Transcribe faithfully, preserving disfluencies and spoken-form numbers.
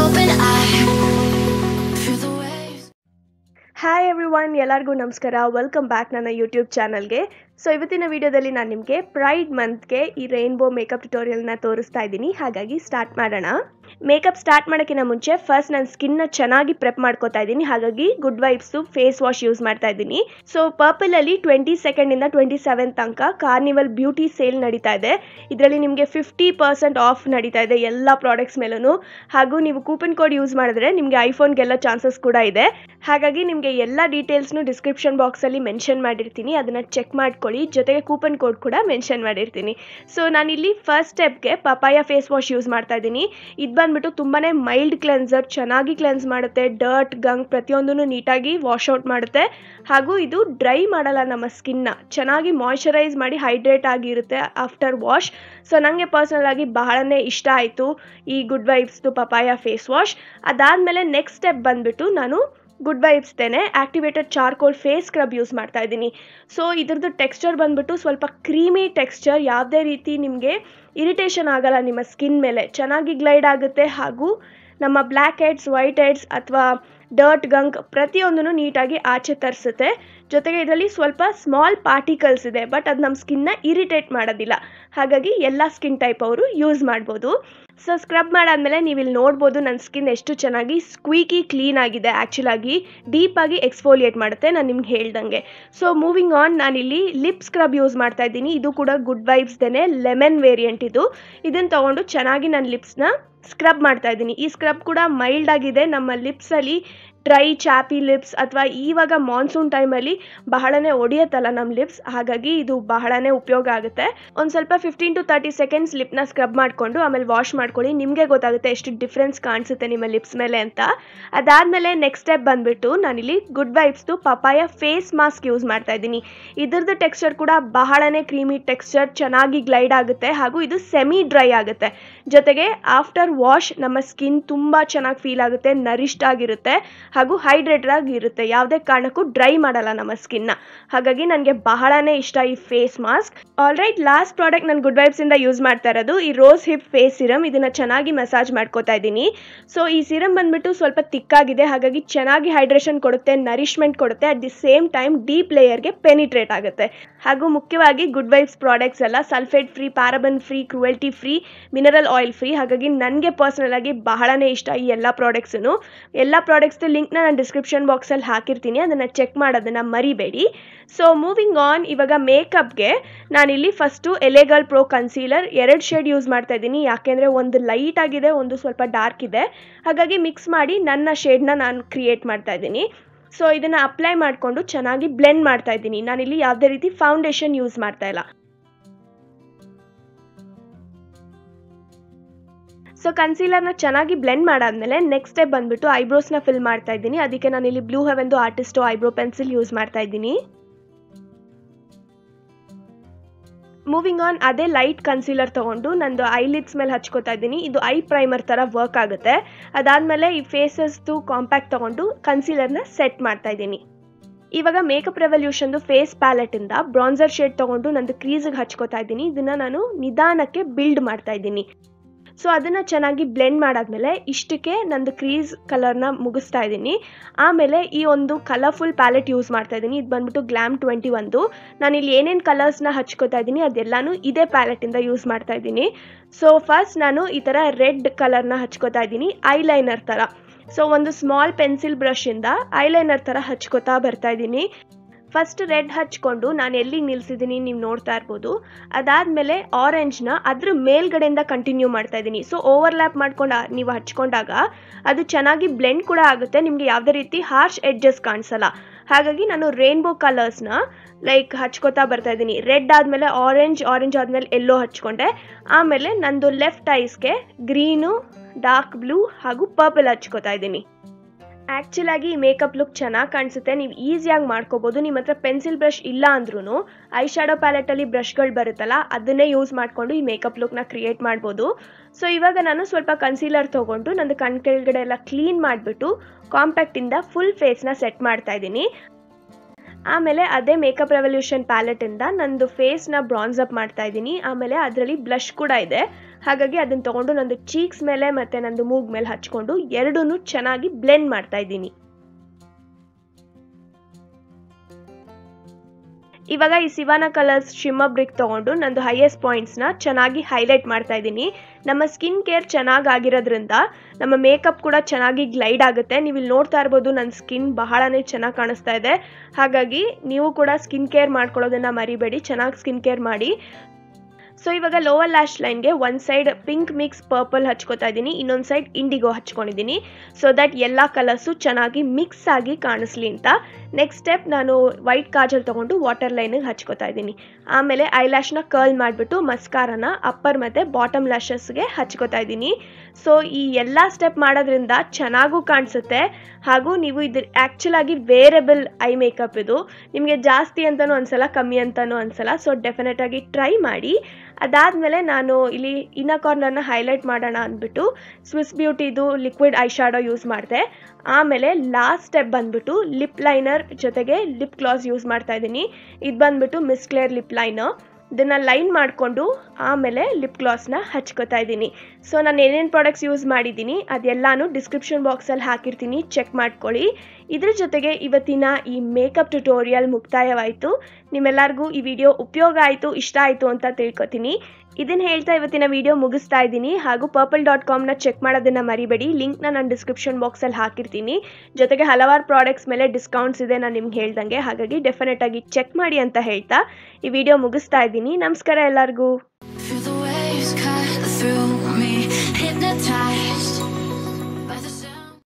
open eye through the waves. Hi everyone, yellargu namaskara. Welcome back to my YouTube channel. So ಇವತ್ತಿನ ವಿಡಿಯೋದಲ್ಲಿ ನಾನು ನಿಮಗೆ pride month ಗೆ ಈ ರೇನ್ಬೋ ಮೇಕಪ್ ಟ್ಯುಟೋರಿಯಲ್ ನ ತೋರಿಸ್ತಾ ಇದೀನಿ. ಹಾಗಾಗಿ ಸ್ಟಾರ್ಟ್ ಮಾಡೋಣ. ಮೇಕಪ್ ಸ್ಟಾರ್ಟ್ ಮಾಡೋಕ್ಕಿಂತ ಮುಂಚೆ ಫಸ್ಟ್ ನಾನು ಸ್ಕಿನ್ ನ ಚೆನ್ನಾಗಿ ಪ್ರೆಪ್ ಮಾಡ್ಕೊತಾ ಇದೀನಿ. ಹಾಗಾಗಿ good vibes face wash use ಮಾಡ್ತಾ ಇದೀನಿ. ಸೊ ಪರ್ಪಲ್ ಅಲ್ಲಿ ಟ್ವೆಂಟಿ ಸೆಕೆಂಡ್ ಇಂದ ಟ್ವೆಂಟಿ ಸೆವೆನ್ ತನಕ ಕಾರ್ನಿವಲ್ ಬ್ಯೂಟಿ ಸೇಲ್ ನಡೀತಾ ಇದೆ. ಇದರಲ್ಲಿ ನಿಮಗೆ ಫಿಫ್ಟಿ ಪರ್ಸೆಂಟ್ ಆಫ್ ನಡೀತಾ ಇದೆ ಎಲ್ಲಾ ಪ್ರಾಡಕ್ಟ್ಸ್ ಮೇಲೂ. ಹಾಗೂ ನೀವು ಕೂಪನ್ ಕೋಡ್ ಯೂಸ್ ಮಾಡಿದ್ರೆ ನಿಮಗೆ ಐಫೋನ್ ಗೆಲ್ಲ ಚಾನ್ಸಸ್ ಕೂಡ ಇದೆ. ಹಾಗಾಗಿ ನಿಮಗೆ ಎಲ್ಲಾ ಡೀಟೇಲ್ಸ್ ನು ಡಿಸ್ಕ್ರಿಪ್ಷನ್ ಬಾಕ್ಸ್ ಅಲ್ಲಿ ಮೆನ್ಷನ್ ಮಾಡಿರ್ತೀನಿ, ಅದನ್ನ ಚೆಕ್ ಮಾಡ್ಕೊಳ್ಳಿ. ಜೊತೆಗೆ ಕೂಪನ್ ಕೋಡ್ ಕೂಡ ಮೆನ್ಷನ್ ಮಾಡಿರ್ತೀನಿ. ಸೊ ನಾನಿಲ್ಲಿ ಫಸ್ಟ್ ಸ್ಟೆಪ್ಗೆ ಪಪಾಯ ಫೇಸ್ ವಾಶ್ ಯೂಸ್ ಮಾಡ್ತಾ ಇದ್ದೀನಿ. ಇದು ಬಂದ್ಬಿಟ್ಟು ತುಂಬಾನೇ ಮೈಲ್ಡ್ ಕ್ಲೆನ್ಸರ್, ಚೆನ್ನಾಗಿ ಕ್ಲೆನ್ಸ್ ಮಾಡುತ್ತೆ. ಡರ್ಟ್, ಗಂಗ್ ಪ್ರತಿಯೊಂದನ್ನು ನೀಟಾಗಿ ವಾಶ್ ಔಟ್ ಮಾಡುತ್ತೆ. ಹಾಗೂ ಇದು ಡ್ರೈ ಮಾಡಲ್ಲ ನಮ್ಮ ಸ್ಕಿನ್ನ, ಚೆನ್ನಾಗಿ ಮಾಯಿಶ್ಚರೈಸ್ ಮಾಡಿ ಹೈಡ್ರೇಟ್ ಆಗಿರುತ್ತೆ ಆಫ್ಟರ್ ವಾಶ್. ಸೊ ನನಗೆ ಪರ್ಸನಲ್ ಆಗಿ ಬಹಳನೇ ಇಷ್ಟ ಆಯಿತು ಈ ಗುಡ್ ವೈಬ್ಸ್ದು ಪಪಾಯ ಫೇಸ್ ವಾಶ್. ಅದಾದಮೇಲೆ ನೆಕ್ಸ್ಟ್ ಸ್ಟೆಪ್ ಬಂದ್ಬಿಟ್ಟು ನಾನು ಗುಡ್ ವೈಬ್ಸ್ ತೇನೆ activated charcoal face scrub use ಮಾಡ್ತಾ ಇದ್ದೀನಿ. ಸೊ ಇದ್ರದ್ದು ಟೆಕ್ಸ್ಚರ್ ಬಂದ್ಬಿಟ್ಟು ಸ್ವಲ್ಪ ಕ್ರೀಮಿ ಟೆಕ್ಸ್ಚರ್, ಯಾವುದೇ ರೀತಿ ನಿಮಗೆ ಇರಿಟೇಷನ್ ಆಗಲ್ಲ ನಿಮ್ಮ ಸ್ಕಿನ್ ಮೇಲೆ, ಚೆನ್ನಾಗಿ ಗ್ಲೈಡ್ ಆಗುತ್ತೆ. ಹಾಗೂ ನಮ್ಮ ಬ್ಲ್ಯಾಕ್ ಹೆಡ್ಸ್, ವೈಟ್ ಹೆಡ್ಸ್ ಅಥವಾ ಡರ್ಟ್, ಗಂಕ್ ಪ್ರತಿಯೊಂದನ್ನು ನೀಟಾಗಿ ಆಚೆ ತರಿಸುತ್ತೆ. ಜೊತೆಗೆ ಇದರಲ್ಲಿ ಸ್ವಲ್ಪ ಸ್ಮಾಲ್ ಪಾರ್ಟಿಕಲ್ಸ್ ಇದೆ, ಬಟ್ ಅದು ನಮ್ಮ ಸ್ಕಿನ್ನ ಇರಿಟೇಟ್ ಮಾಡೋದಿಲ್ಲ. ಹಾಗಾಗಿ ಎಲ್ಲ ಸ್ಕಿನ್ ಟೈಪ್ ಅವರು ಯೂಸ್ ಮಾಡ್ಬೋದು. ಸೊ ಸ್ಕ್ರಬ್ ಮಾಡಾದಮೇಲೆ ನೀವು ಇಲ್ಲಿ ನೋಡ್ಬೋದು ನನ್ನ ಸ್ಕಿನ್ ಎಷ್ಟು ಚೆನ್ನಾಗಿ ಸ್ಕ್ವೀಕಿ ಕ್ಲೀನ್ ಆಗಿದೆ. ಆ್ಯಕ್ಚುಲಾಗಿ ಡೀಪಾಗಿ ಎಕ್ಸ್ಫೋಲಿಯೇಟ್ ಮಾಡುತ್ತೆ ನಾನು ನಿಮ್ಗೆ ಹೇಳ್ದಂಗೆ. ಸೊ ಮೂವಿಂಗ್ ಆನ್, ನಾನಿಲ್ಲಿ ಲಿಪ್ ಸ್ಕ್ರಬ್ ಯೂಸ್ ಮಾಡ್ತಾ ಇದ್ದೀನಿ. ಇದು ಕೂಡ ಗುಡ್ ವೈಬ್ಸ್ದೇನೆ, ಲೆಮನ್ ವೇರಿಯಂಟ್ ಇದು. ಇದನ್ನು ತೊಗೊಂಡು ಚೆನ್ನಾಗಿ ನನ್ನ ಲಿಪ್ಸ್ನ ಸ್ಕ್ರಬ್ ಮಾಡ್ತಾ ಇದ್ದೀನಿ. ಈ ಸ್ಕ್ರಬ್ ಕೂಡ ಮೈಲ್ಡ್ ಆಗಿದೆ. ನಮ್ಮ ಲಿಪ್ಸಲ್ಲಿ ಡ್ರೈ ಚಾಪಿ ಲಿಪ್ಸ್ ಅಥವಾ ಈವಾಗ ಮಾನ್ಸೂನ್ ಟೈಮಲ್ಲಿ ಬಹಳನೇ ಒಡೆಯುತ್ತಲ್ಲ ನಮ್ಮ ಲಿಪ್ಸ್, ಹಾಗಾಗಿ ಇದು ಬಹಳನೇ ಉಪಯೋಗ ಆಗುತ್ತೆ. ಒಂದು ಸ್ವಲ್ಪ ಫಿಫ್ಟೀನ್ ಟು ತರ್ಟಿ ಸೆಕೆಂಡ್ಸ್ ಲಿಪ್ನ ಸ್ಕ್ರಬ್ ಮಾಡಿಕೊಂಡು ಆಮೇಲೆ ವಾಶ್ ಮಾಡ್ಕೊಳ್ಳಿ. ನಿಮಗೆ ಗೊತ್ತಾಗುತ್ತೆ ಎಷ್ಟು ಡಿಫ್ರೆನ್ಸ್ ಕಾಣಿಸುತ್ತೆ ನಿಮ್ಮ ಲಿಪ್ಸ್ ಮೇಲೆ ಅಂತ. ಅದಾದಮೇಲೆ ನೆಕ್ಸ್ಟ್ ಸ್ಟೆಪ್ ಬಂದುಬಿಟ್ಟು ನಾನಿಲ್ಲಿ ಗುಡ್ ವೈಬ್ಸ್ದು ಪಪಾಯ ಫೇಸ್ ಮಾಸ್ಕ್ ಯೂಸ್ ಮಾಡ್ತಾ ಇದ್ದೀನಿ. ಇದ್ರದ್ದು ಟೆಕ್ಸ್ಚರ್ ಕೂಡ ಬಹಳನೇ ಕ್ರೀಮಿ ಟೆಕ್ಸ್ಚರ್, ಚೆನ್ನಾಗಿ ಗ್ಲೈಡ್ ಆಗುತ್ತೆ. ಹಾಗೂ ಇದು ಸೆಮಿ ಡ್ರೈ ಆಗುತ್ತೆ. ಜೊತೆಗೆ ಆಫ್ಟರ್ ವಾಶ್ ನಮ್ಮ ಸ್ಕಿನ್ ತುಂಬ ಚೆನ್ನಾಗಿ ಫೀಲ್ ಆಗುತ್ತೆ, ನರಿಷ್ಡ್ ಆಗಿರುತ್ತೆ ಹಾಗೂ ಹೈಡ್ರೇಟೆಡ್ ಆಗಿರುತ್ತೆ. ಯಾವುದೇ ಕಾರಣಕ್ಕೂ ಡ್ರೈ ಮಾಡಲ್ಲ ನಮ್ಮ ಸ್ಕಿನ್ನ. ಹಾಗಾಗಿ ನನಗೆ ಬಹಳನೇ ಇಷ್ಟ ಈ face mask. All right, last product ನಾನು ಗುಡ್ ವೈಬ್ಸ್ ಇಂದ ಯೂಸ್ ಮಾಡ್ತಾ ಇರೋದು ಈ ರೋಸ್ ಹಿಪ್ ಫೇಸ್ ಸಿರಮ್. ಇದನ್ನ ಚೆನ್ನಾಗಿ ಮಸಾಜ್ ಮಾಡ್ಕೋತಾ ಇದ್ದೀನಿ. ಸೊ ಈ ಸಿರಮ್ ಬಂದ್ಬಿಟ್ಟು ಸ್ವಲ್ಪ ತಿಕ್ಕಾಗಿದೆ, ಹಾಗಾಗಿ ಚೆನ್ನಾಗಿ ಹೈಡ್ರೇಷನ್ ಕೊಡುತ್ತೆ, ನರಿಶ್ಮೆಂಟ್ ಕೊಡುತ್ತೆ. At the same time deep ಲೇಯರ್ಗೆ ಪೆನಿಟ್ರೇಟ್ ಆಗುತ್ತೆ. ಹಾಗೂ ಮುಖ್ಯವಾಗಿ ಗುಡ್ ವೈಬ್ಸ್ ಪ್ರಾಡಕ್ಟ್ಸ್ ಎಲ್ಲ sulphate free, paraben free, cruelty free, mineral oil free. ಹಾಗಾಗಿ ನನಗೆ ಪರ್ಸನಲ್ ಆಗಿ ಬಹಳನೇ ಇಷ್ಟ ಈ ಎಲ್ಲ ಪ್ರಾಡಕ್ಟ್ಸನ್ನು. ಎಲ್ಲ ಪ್ರಾಡಕ್ಟ್ಸ್ದು ಲಿಂಕ್ನ ನಾನು ಡಿಸ್ಕ್ರಿಪ್ಷನ್ ಬಾಕ್ಸಲ್ಲಿ ಹಾಕಿರ್ತೀನಿ, ಅದನ್ನು ಚೆಕ್ ಮಾಡೋದನ್ನು ಮರಿಬೇಡಿ. ಸೊ ಮೂವಿಂಗ್ ಆನ್, ಇವಾಗ ಮೇಕಪ್ಗೆ ನಾನಿಲ್ಲಿ first L A girl pro concealer ಎರಡು ಶೇಡ್ ಯೂಸ್ ಮಾಡ್ತಾ ಇದ್ದೀನಿ. ಯಾಕೆಂದರೆ ಒಂದು ಲೈಟ್ ಆಗಿದೆ, ಒಂದು ಸ್ವಲ್ಪ ಡಾರ್ಕ್ ಇದೆ. ಹಾಗಾಗಿ ಮಿಕ್ಸ್ ಮಾಡಿ ನನ್ನ ಶೇಡ್ನ ನಾನು ಕ್ರಿಯೇಟ್ ಮಾಡ್ತಾ ಇದ್ದೀನಿ. ಸೊ ಇದನ್ನು ಅಪ್ಲೈ ಮಾಡಿಕೊಂಡು ಚೆನ್ನಾಗಿ ಬ್ಲೆಂಡ್ ಮಾಡ್ತಾ ಇದ್ದೀನಿ. ನಾನಿಲ್ಲಿ ಯಾವುದೇ ರೀತಿ ಫೌಂಡೇಶನ್ ಯೂಸ್ ಮಾಡ್ತಾ ಇಲ್ಲ. ಸೊ ಕನ್ಸೀಲರ್ನ ಚೆನ್ನಾಗಿ ಬ್ಲೆಂಡ್ ಮಾಡಾದಮೇಲೆ ನೆಕ್ಸ್ಟ್ ಸ್ಟೆಪ್ ಬಂದುಬಿಟ್ಟು ಐಬ್ರೋಸ್ನ ಫಿಲ್ ಮಾಡ್ತಾ ಇದ್ದೀನಿ. ಅದಕ್ಕೆ ನಾನಿಲ್ಲಿ ಬ್ಲೂ ಹೆವೆನ್ದು ಆರ್ಟಿಸ್ಟು ಐಬ್ರೋ ಪೆನ್ಸಿಲ್ ಯೂಸ್ ಮಾಡ್ತಾ ಇದ್ದೀನಿ. ಮೂವಿಂಗ್ ಆನ್, ಅದೇ ಲೈಟ್ ಕನ್ಸೀಲರ್ ತೊಗೊಂಡು ನಂದು ಐಲಿಡ್ಸ್ ಮೇಲೆ ಹಚ್ಕೋತಾ ಇದ್ದೀನಿ. ಇದು ಐ ಪ್ರೈಮರ್ ಥರ ವರ್ಕ್ ಆಗುತ್ತೆ. ಅದಾದಮೇಲೆ ಈ ಫೇಸಸ್ದು ಕಾಂಪ್ಯಾಕ್ಟ್ ತೊಗೊಂಡು ಕನ್ಸೀಲರ್ನ ಸೆಟ್ ಮಾಡ್ತಾ ಇದ್ದೀನಿ. ಇವಾಗ ಮೇಕಪ್ ರೆವಲ್ಯೂಷನ್ದು ಫೇಸ್ ಪ್ಯಾಲೆಟಿಂದ ಬ್ರಾನ್ಸರ್ ಶೇಡ್ ತೊಗೊಂಡು ನಂದು ಕ್ರೀಸಿಗೆ ಹಚ್ಕೋತಾ ಇದ್ದೀನಿ. ಇದನ್ನು ನಾನು ನಿಧಾನಕ್ಕೆ ಬಿಲ್ಡ್ ಮಾಡ್ತಾ ಇದ್ದೀನಿ. ಸೊ ಅದನ್ನು ಚೆನ್ನಾಗಿ ಬ್ಲೆಂಡ್ ಮಾಡಾದ್ಮೇಲೆ ಇಷ್ಟಕ್ಕೆ ನಂದು ಕ್ರೀಸ್ ಕಲರ್ನ ಮುಗಿಸ್ತಾ ಇದ್ದೀನಿ. ಆಮೇಲೆ ಈ ಒಂದು ಕಲರ್ಫುಲ್ ಪ್ಯಾಲೆಟ್ ಯೂಸ್ ಮಾಡ್ತಾ ಇದ್ದೀನಿ. ಇದು ಬಂದ್ಬಿಟ್ಟು ಗ್ಲ್ಯಾಮ್ ಟ್ವೆಂಟಿ ಒನ್. ನಾನಿಲ್ಲಿ ಏನೇನು ಕಲರ್ಸ್ನ ಹಚ್ಕೋತಾ ಇದ್ದೀನಿ ಅದೆಲ್ಲನೂ ಇದೇ ಪ್ಯಾಲೆಟಿಂದ ಯೂಸ್ ಮಾಡ್ತಾ ಇದ್ದೀನಿ. ಸೊ ಫಸ್ಟ್ ನಾನು ಈ ಥರ ರೆಡ್ ಕಲರ್ನ ಹಚ್ಕೋತಾ ಇದ್ದೀನಿ ಐಲೈನರ್ ಥರ. ಸೊ ಒಂದು ಸ್ಮಾಲ್ ಪೆನ್ಸಿಲ್ ಬ್ರಷಿಂದ ಐಲೈನರ್ ಥರ ಹಚ್ಕೋತಾ ಬರ್ತಾ ಇದ್ದೀನಿ. ಫಸ್ಟ್ ರೆಡ್ ಹಚ್ಕೊಂಡು ನಾನು ಎಲ್ಲಿಗೆ ನಿಲ್ಸಿದ್ದೀನಿ ನೀವು ನೋಡ್ತಾ ಇರ್ಬೋದು. ಅದಾದಮೇಲೆ ಆರೆಂಜ್ನ ಅದ್ರ ಮೇಲ್ಗಡೆಯಿಂದ ಕಂಟಿನ್ಯೂ ಮಾಡ್ತಾ ಇದ್ದೀನಿ. ಸೊ ಓವರ್ಲ್ಯಾಪ್ ಮಾಡ್ಕೊಂಡು ನೀವು ಹಚ್ಕೊಂಡಾಗ ಅದು ಚೆನ್ನಾಗಿ ಬ್ಲೆಂಡ್ ಕೂಡ ಆಗುತ್ತೆ, ನಿಮಗೆ ಯಾವುದೇ ರೀತಿ ಹಾರ್ಶ್ ಎಡ್ಜಸ್ ಕಾಣಿಸಲ್ಲ. ಹಾಗಾಗಿ ನಾನು ರೇನ್ಬೋ ಕಲರ್ಸ್ನ ಲೈಕ್ ಹಚ್ಕೋತಾ ಬರ್ತಾ ಇದ್ದೀನಿ. ರೆಡ್ ಆದಮೇಲೆ ಆರೆಂಜ್, ಆರೆಂಜ್ ಆದಮೇಲೆ ಎಲ್ಲೋ ಹಚ್ಕೊಂಡೆ. ಆಮೇಲೆ ನಂದು ಲೆಫ್ಟ್ ಐಸ್ಗೆ ಗ್ರೀನು, ಡಾರ್ಕ್ ಬ್ಲೂ ಹಾಗೂ ಪರ್ಪಲ್ ಹಚ್ಕೋತಾ ಇದ್ದೀನಿ. ಆ್ಯಕ್ಚುಲಾಗಿ ಈ ಮೇಕಪ್ ಲುಕ್ ಚೆನ್ನಾಗಿ ಕಾಣಿಸುತ್ತೆ, ನೀವು ಈಸಿಯಾಗಿ ಮಾಡ್ಕೋಬೋದು. ನಿಮ್ಮ ಹತ್ರ ಪೆನ್ಸಿಲ್ ಬ್ರಷ್ ಇಲ್ಲ ಅಂದ್ರೂ ಐ ಶ್ಯಾಡೋ ಪ್ಯಾಲೆಟಲ್ಲಿ ಬ್ರಷ್ಗಳು ಬರುತ್ತಲ್ಲ, ಅದನ್ನೇ ಯೂಸ್ ಮಾಡಿಕೊಂಡು ಈ ಮೇಕಪ್ ಲುಕ್ನ ಕ್ರಿಯೇಟ್ ಮಾಡ್ಬೋದು. ಸೊ ಇವಾಗ ನಾನು ಸ್ವಲ್ಪ ಕನ್ಸೀಲರ್ ತೊಗೊಂಡು ನಂದು ಕಣ್ ಕೆಳಗಡೆ ಎಲ್ಲ ಕ್ಲೀನ್ ಮಾಡಿಬಿಟ್ಟು ಕಾಂಪ್ಯಾಕ್ಟಿಂದ ಫುಲ್ ಫೇಸ್ನ ಸೆಟ್ ಮಾಡ್ತಾ ಇದ್ದೀನಿ. ಆಮೇಲೆ ಅದೇ ಮೇಕಪ್ ರೆವಲ್ಯೂಷನ್ ಪ್ಯಾಲೆಟಿಂದ ನಂದು ಫೇಸ್ನ ಬ್ರಾನ್ಸ್ ಅಪ್ ಮಾಡ್ತಾ ಇದ್ದೀನಿ. ಆಮೇಲೆ ಅದರಲ್ಲಿ ಬ್ಲಷ್ ಕೂಡ ಇದೆ, ಹಾಗಾಗಿ ಅದನ್ನ ತಗೊಂಡು ನಂದು ಚೀಕ್ಸ್ ಮೇಲೆ ಮತ್ತೆ ನಂದು ಮೂಗ್ ಮೇಲೆ ಹಚ್ಚಿಕೊಂಡು ಎರಡನ್ನೂ ಚೆನ್ನಾಗಿ ಬ್ಲೆಂಡ್ ಮಾಡ್ತಾ ಇದ್ದೀನಿ. ಇವಾಗ ಈ ಸಿವಾನ ಕಲರ್ಸ್ ಶಿಮ್ಮರ್ ಬ್ರಿಕ್ ತಗೊಂಡು ನಂದು ಹೈಯೆಸ್ಟ್ ಪಾಯಿಂಟ್ಸ್ನ ಚೆನ್ನಾಗಿ ಹೈಲೈಟ್ ಮಾಡ್ತಾ ಇದ್ದೀನಿ. ನಮ್ಮ ಸ್ಕಿನ್ ಕೇರ್ ಚೆನ್ನಾಗಾಗಿರೋದ್ರಿಂದ ನಮ್ಮ ಮೇಕಪ್ ಕೂಡ ಚೆನ್ನಾಗಿ ಗ್ಲೈಡ್ ಆಗುತ್ತೆ. ನೀವು ಇಲ್ಲಿ ನೋಡ್ತಾ ಇರ್ಬೋದು ನನ್ನ ಸ್ಕಿನ್ ಬಹಳನೇ ಚೆನ್ನಾಗಿ ಕಾಣಿಸ್ತಾ ಇದೆ. ಹಾಗಾಗಿ ನೀವು ಕೂಡ ಸ್ಕಿನ್ ಕೇರ್ ಮಾಡ್ಕೊಳ್ಳೋದನ್ನು ಮರಿಬೇಡಿ, ಚೆನ್ನಾಗಿ ಸ್ಕಿನ್ ಕೇರ್ ಮಾಡಿ. ಸೊ ಇವಾಗ ಲೋವರ್ ಲ್ಯಾಶ್ ಲೈನ್ಗೆ ಒಂದು ಸೈಡ್ ಪಿಂಕ್ ಮಿಕ್ಸ್ ಪರ್ಪಲ್ ಹಚ್ಕೋತಾ ಇದ್ದೀನಿ, ಇನ್ನೊಂದು ಸೈಡ್ ಇಂಡಿಗೋ ಹಚ್ಕೊಂಡಿದ್ದೀನಿ, ಸೊ ದಟ್ ಎಲ್ಲ ಕಲರ್ಸು ಚೆನ್ನಾಗಿ ಮಿಕ್ಸ್ ಆಗಿ ಕಾಣಿಸ್ಲಿ ಅಂತ. ನೆಕ್ಸ್ಟ್ ಸ್ಟೆಪ್ ನಾನು ವೈಟ್ ಕಾಜಲ್ ತೊಗೊಂಡು ವಾಟರ್ ಲೈನಿಗೆ ಹಚ್ಕೋತಾ ಇದ್ದೀನಿ. ಆಮೇಲೆ ಐ ಲ್ಯಾಶ್ನ ಕರ್ಲ್ ಮಾಡಿಬಿಟ್ಟು ಮಸ್ಕಾರನ ಅಪ್ಪರ್ ಮತ್ತು ಬಾಟಮ್ ಲ್ಯಾಶಸ್ಗೆ ಹಚ್ಕೋತಾ ಇದ್ದೀನಿ. ಸೊ ಈ ಎಲ್ಲ ಸ್ಟೆಪ್ ಮಾಡೋದ್ರಿಂದ ಚೆನ್ನಾಗೂ ಕಾಣಿಸುತ್ತೆ. ಹಾಗೂ ನೀವು ಇದು ಆ್ಯಕ್ಚುಲ್ ಆಗಿ ವೇರಿಯಬಲ್ ಐ ಮೇಕಪ್, ಇದು ನಿಮಗೆ ಜಾಸ್ತಿ ಅಂತಲೂ ಅನಿಸಲ್ಲ, ಕಮ್ಮಿ ಅಂತಲೂ ಅನಿಸಲ್ಲ. ಸೊ ಡೆಫಿನೆಟಾಗಿ ಟ್ರೈ ಮಾಡಿ. ಅದಾದಮೇಲೆ ನಾನು ಇಲ್ಲಿ ಇನ್ನ ಕಾರ್ನರ್ನ ಹೈಲೈಟ್ ಮಾಡೋಣ ಅಂದ್ಬಿಟ್ಟು ಸ್ವಿಸ್ ಬ್ಯೂಟಿದು ಲಿಕ್ವಿಡ್ ಐ ಶಾಡೋ ಯೂಸ್ ಮಾಡಿದೆ. ಆಮೇಲೆ ಲಾಸ್ಟ್ ಸ್ಟೆಪ್ ಬಂದ್ಬಿಟ್ಟು ಲಿಪ್ ಲೈನರ್ ಜೊತೆಗೆ ಲಿಪ್ ಗ್ಲಾಸ್ ಯೂಸ್ ಮಾಡ್ತಾ ಇದ್ದೀನಿ. ಇದು ಬಂದ್ಬಿಟ್ಟು ಮಿಸ್ ಕ್ಲೇರ್ ಲಿಪ್ ಲೈನರ್. ಇದನ್ನು ಲೈನ್ ಮಾಡಿಕೊಂಡು ಆಮೇಲೆ ಲಿಪ್ ಗ್ಲಾಸ್ನ ಹಚ್ಕೋತಾ ಇದ್ದೀನಿ. ಸೊ ನಾನು ಏನೇನು ಪ್ರಾಡಕ್ಟ್ಸ್ ಯೂಸ್ ಮಾಡಿದ್ದೀನಿ ಅದೆಲ್ಲನೂ ಡಿಸ್ಕ್ರಿಪ್ಷನ್ ಬಾಕ್ಸಲ್ಲಿ ಹಾಕಿರ್ತೀನಿ, ಚೆಕ್ ಮಾಡ್ಕೊಳ್ಳಿ. ಇದ್ರ ಜೊತೆಗೆ ಇವತ್ತಿನ ಈ ಮೇಕಪ್ ಟ್ಯುಟೋರಿಯಲ್ ಮುಕ್ತಾಯವಾಯಿತು. ನಿಮ್ಮೆಲ್ಲರಿಗೂ ಈ ವಿಡಿಯೋ ಉಪಯೋಗ ಆಯಿತು, ಇಷ್ಟ ಆಯಿತು ಅಂತ ತಿಳ್ಕೊತೀನಿ. ಇದನ್ನು ಹೇಳ್ತಾ ಇವತ್ತಿನ ವಿಡಿಯೋ ಮುಗಿಸ್ತಾ ಇದ್ದೀನಿ. ಹಾಗೂ ಪರ್ಪಲ್ ಡಾಟ್ ಕಾಮ್ನ ಚೆಕ್ ಮಾಡೋದನ್ನು ಮರಿಬೇಡಿ, ಲಿಂಕ್ನ ನಾನು ಡಿಸ್ಕ್ರಿಪ್ಷನ್ ಬಾಕ್ಸಲ್ಲಿ ಹಾಕಿರ್ತೀನಿ. ಜೊತೆಗೆ ಹಲವಾರು ಪ್ರಾಡಕ್ಟ್ಸ್ ಮೇಲೆ ಡಿಸ್ಕೌಂಟ್ಸ್ ಇದೆ ನಾನು ನಿಮ್ಗೆ ಹೇಳ್ದಂಗೆ, ಹಾಗಾಗಿ ಡೆಫಿನೆಟ್ ಆಗಿ ಚೆಕ್ ಮಾಡಿ ಅಂತ ಹೇಳ್ತಾ ಈ ವಿಡಿಯೋ ಮುಗಿಸ್ತಾ ಇದ್ದೀನಿ. ನಮಸ್ಕಾರ ಎಲ್ಲರಿಗೂ.